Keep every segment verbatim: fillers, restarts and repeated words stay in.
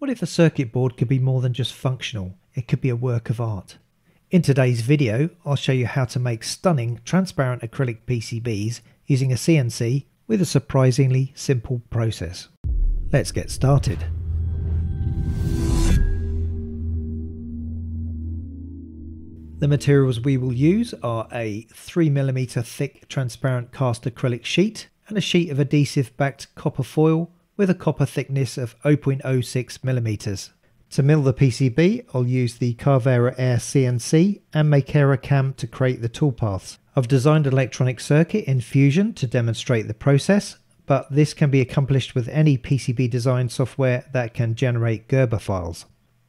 What if a circuit board could be more than just functional? It could be a work of art. In today's video, I'll show you how to make stunning transparent acrylic P C Bs using a C N C with a surprisingly simple process. Let's get started. The materials we will use are a three millimeter thick transparent cast acrylic sheet and a sheet of adhesive backed copper foil with a copper thickness of zero point zero six millimeters. To mill the P C B, I'll use the Carvera Air C N C and MakeraCam to create the toolpaths. I've designed an electronic circuit in Fusion to demonstrate the process, but this can be accomplished with any P C B design software that can generate Gerber files.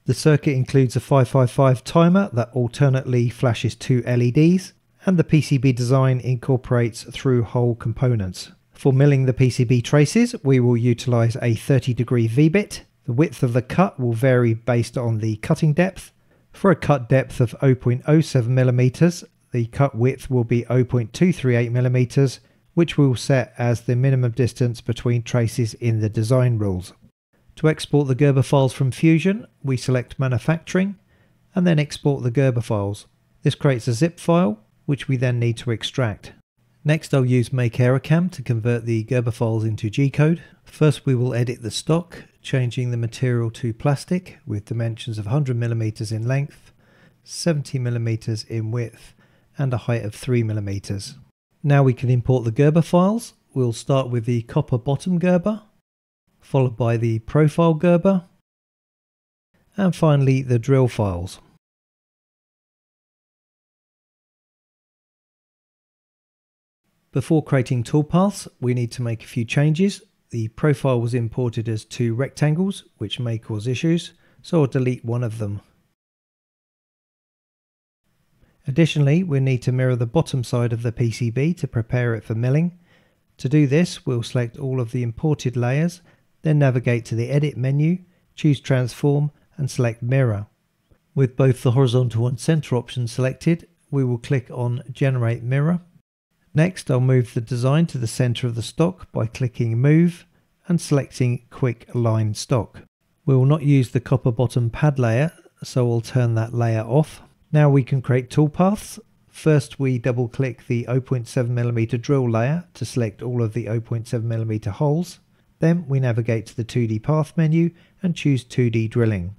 The circuit includes a five five five timer that alternately flashes two L E Ds, and the P C B design incorporates through-hole components. For milling the P C B traces, we will utilise a thirty degree V-bit. The width of the cut will vary based on the cutting depth. For a cut depth of zero point zero seven millimeters, the cut width will be zero point two three eight millimeters, which we'll set as the minimum distance between traces in the design rules. To export the Gerber files from Fusion, we select Manufacturing and then Export the Gerber files. This creates a zip file, which we then need to extract. Next, I'll use MakeraCam to convert the Gerber files into G code. First, we will edit the stock, changing the material to plastic with dimensions of one hundred millimeters in length, seventy millimeters in width and a height of three millimeters. Now we can import the Gerber files. We'll start with the copper bottom Gerber, followed by the profile Gerber, and finally the drill files. Before creating toolpaths, we need to make a few changes. The profile was imported as two rectangles, which may cause issues, so I'll delete one of them. Additionally, we need to mirror the bottom side of the P C B to prepare it for milling. To do this, we'll select all of the imported layers, then navigate to the Edit menu, choose Transform and select Mirror. With both the horizontal and center options selected, we will click on Generate Mirror. Next, I'll move the design to the center of the stock by clicking Move and selecting Quick Line Stock. We will not use the copper bottom pad layer, so I'll turn that layer off. Now we can create toolpaths. First, we double click the zero point seven millimeter drill layer to select all of the zero point seven millimeter holes. Then we navigate to the two D Path menu and choose two D Drilling.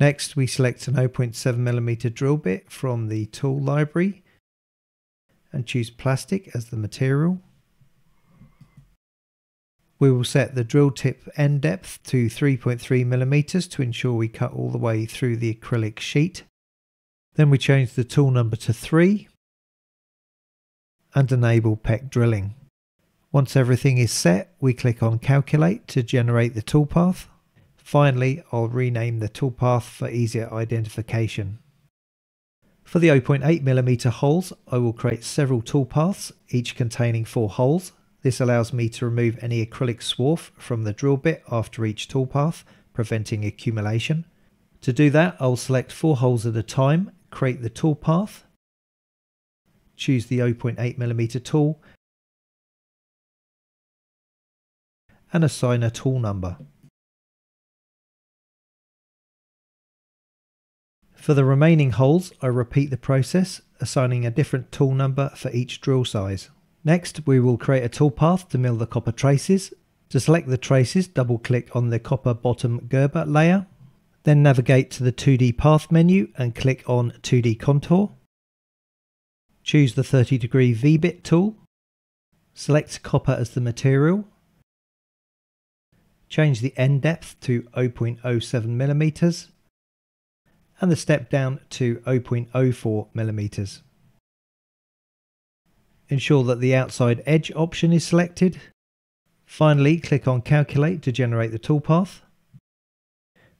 Next, we select an zero point seven millimeter drill bit from the tool library and choose plastic as the material. We will set the drill tip end depth to three point three millimeters to ensure we cut all the way through the acrylic sheet. Then we change the tool number to three and enable P E C drilling. Once everything is set, we click on Calculate to generate the toolpath. Finally, I'll rename the toolpath for easier identification. For the zero point eight millimeter holes, I will create several toolpaths, each containing four holes. This allows me to remove any acrylic swarf from the drill bit after each toolpath, preventing accumulation. To do that, I'll select four holes at a time, create the toolpath, choose the zero point eight millimeter tool, and assign a tool number. For the remaining holes, I repeat the process, assigning a different tool number for each drill size. Next, we will create a toolpath to mill the copper traces. To select the traces, double-click on the copper bottom Gerber layer, then navigate to the two D Path menu and click on two D Contour. Choose the thirty degree V-bit tool, select copper as the material, change the end depth to zero point zero seven millimeters and the step down to zero point zero four millimeters. Ensure that the outside edge option is selected. Finally, click on Calculate to generate the toolpath.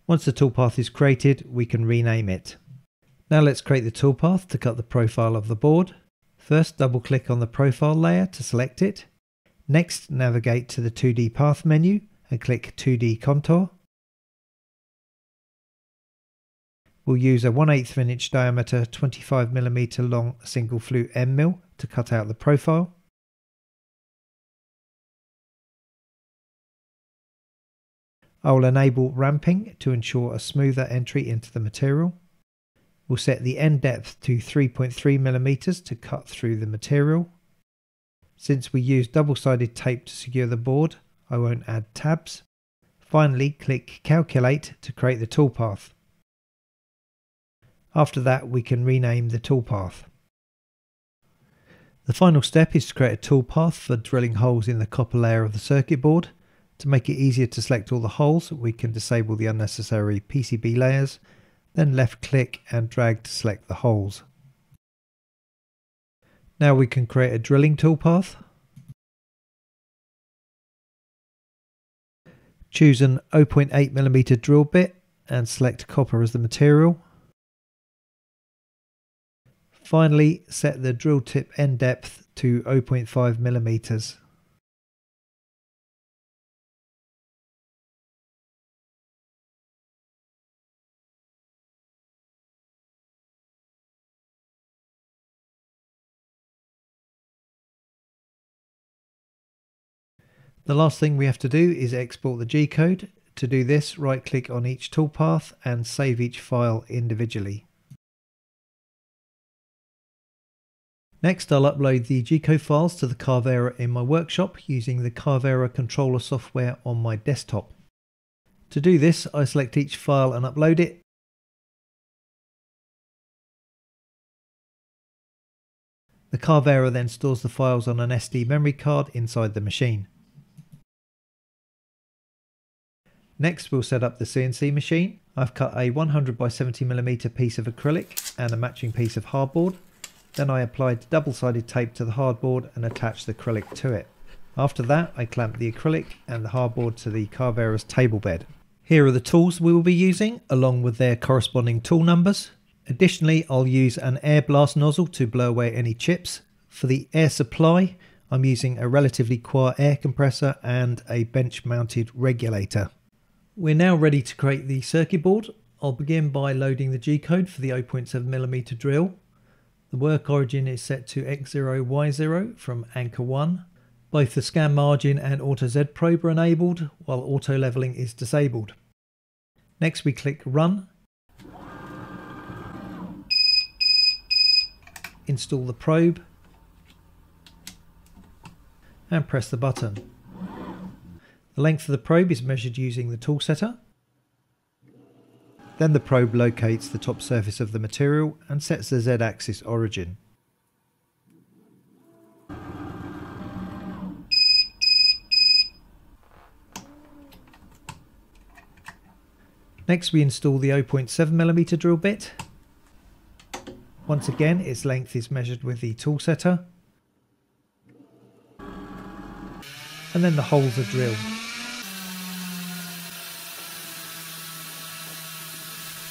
Once the toolpath is created, we can rename it. Now let's create the toolpath to cut the profile of the board. First, double click on the profile layer to select it. Next, navigate to the two D Path menu and click two D Contour. We'll use a one eighth of an inch diameter twenty-five millimeter long single flue end mill to cut out the profile. I will enable ramping to ensure a smoother entry into the material. We'll set the end depth to three point three millimeters to cut through the material. Since we use double-sided tape to secure the board, I won't add tabs. Finally, click Calculate to create the toolpath. After that, we can rename the toolpath. The final step is to create a toolpath for drilling holes in the copper layer of the circuit board. To make it easier to select all the holes, we can disable the unnecessary P C B layers, then left click and drag to select the holes. Now we can create a drilling toolpath. Choose an zero point eight millimeter drill bit and select copper as the material. Finally, set the drill tip end depth to zero point five millimeters. The last thing we have to do is export the G code. To do this, right-click on each toolpath and save each file individually. Next, I'll upload the G code files to the Carvera in my workshop using the Carvera controller software on my desktop. To do this, I select each file and upload it. The Carvera then stores the files on an S D memory card inside the machine. Next, we'll set up the C N C machine. I've cut a one hundred by seventy millimeter piece of acrylic and a matching piece of hardboard. Then I applied double-sided tape to the hardboard and attached the acrylic to it. After that, I clamped the acrylic and the hardboard to the Carvera's table bed. Here are the tools we will be using, along with their corresponding tool numbers. Additionally, I'll use an air blast nozzle to blow away any chips. For the air supply, I'm using a relatively quiet air compressor and a bench-mounted regulator. We're now ready to create the circuit board. I'll begin by loading the G code for the zero point seven millimeter drill. The work origin is set to X zero Y zero from anchor one. Both the scan margin and auto Z probe are enabled, while auto leveling is disabled. Next we click Run. Install the probe and press the button. The length of the probe is measured using the tool setter. Then the probe locates the top surface of the material and sets the Z axis origin. Next we install the zero point seven millimeter drill bit. Once again, its length is measured with the tool setter. And then the holes are drilled.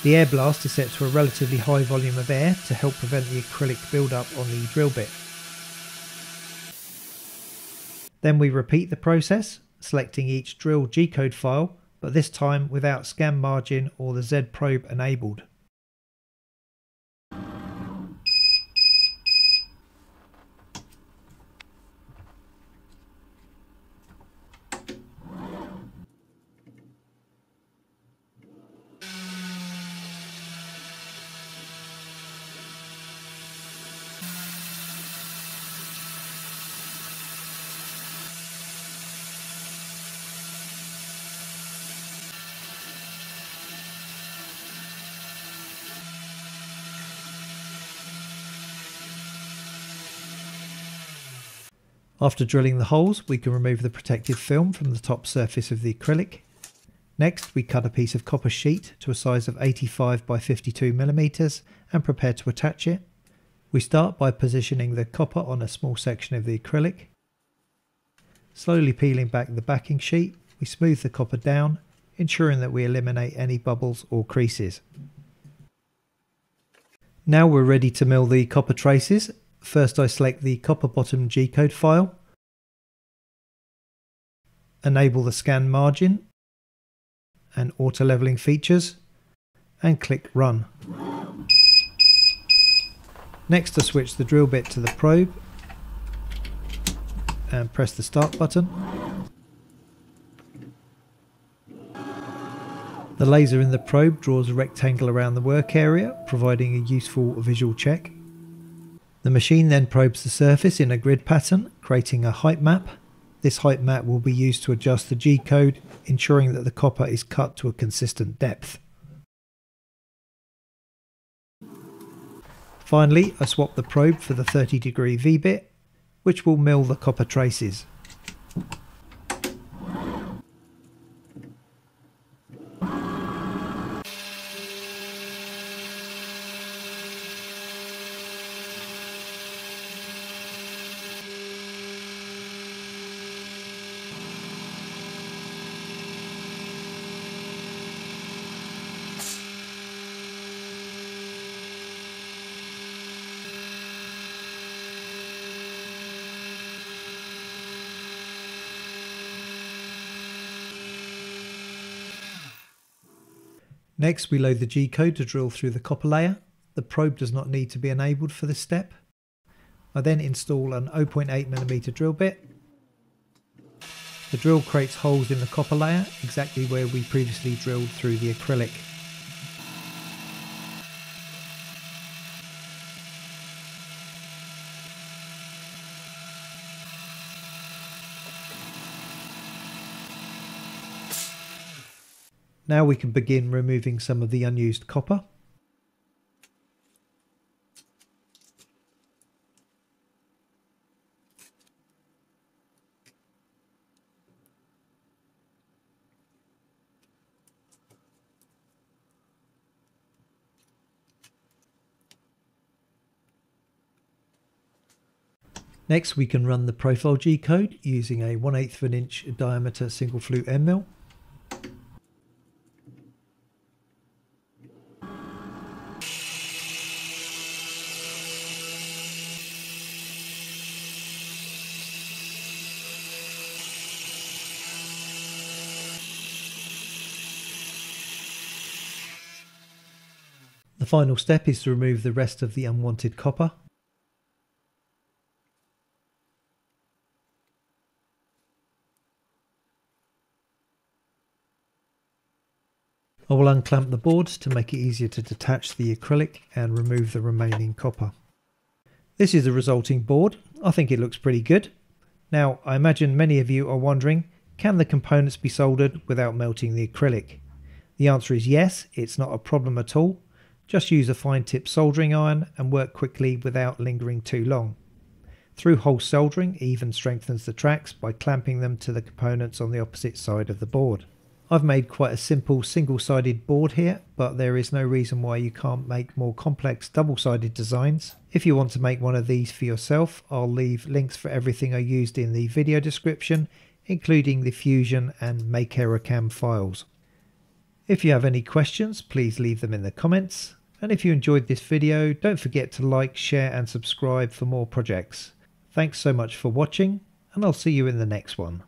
The air blast is set to a relatively high volume of air to help prevent the acrylic build-up on the drill bit. Then we repeat the process, selecting each drill G code file, but this time without scan margin or the Z probe enabled. After drilling the holes, we can remove the protective film from the top surface of the acrylic. Next, we cut a piece of copper sheet to a size of eighty-five by fifty-two millimeters and prepare to attach it. We start by positioning the copper on a small section of the acrylic. Slowly peeling back the backing sheet, we smooth the copper down, ensuring that we eliminate any bubbles or creases. Now we're ready to mill the copper traces. First, I select the copper bottom G code file, enable the scan margin and auto leveling features, and click Run. Next, I switch the drill bit to the probe and press the Start button. The laser in the probe draws a rectangle around the work area, providing a useful visual check. The machine then probes the surface in a grid pattern, creating a height map. This height map will be used to adjust the G code, ensuring that the copper is cut to a consistent depth. Finally, I swap the probe for the thirty degree V bit, which will mill the copper traces. Next, we load the G code to drill through the copper layer. The probe does not need to be enabled for this step. I then install an zero point eight millimeter drill bit. The drill creates holes in the copper layer, exactly where we previously drilled through the acrylic. Now we can begin removing some of the unused copper. Next, we can run the profile G code using a one eighth of an inch diameter single flute end mill. The final step is to remove the rest of the unwanted copper. I will unclamp the boards to make it easier to detach the acrylic and remove the remaining copper. This is the resulting board. I think it looks pretty good. Now, I imagine many of you are wondering, can the components be soldered without melting the acrylic? The answer is yes, it's not a problem at all. Just use a fine-tip soldering iron and work quickly without lingering too long. Through-hole soldering even strengthens the tracks by clamping them to the components on the opposite side of the board. I've made quite a simple single-sided board here, but there is no reason why you can't make more complex double-sided designs. If you want to make one of these for yourself, I'll leave links for everything I used in the video description, including the Fusion and MakeraCam files. If you have any questions, please leave them in the comments. And if you enjoyed this video, don't forget to like, share and subscribe for more projects. Thanks so much for watching, and I'll see you in the next one.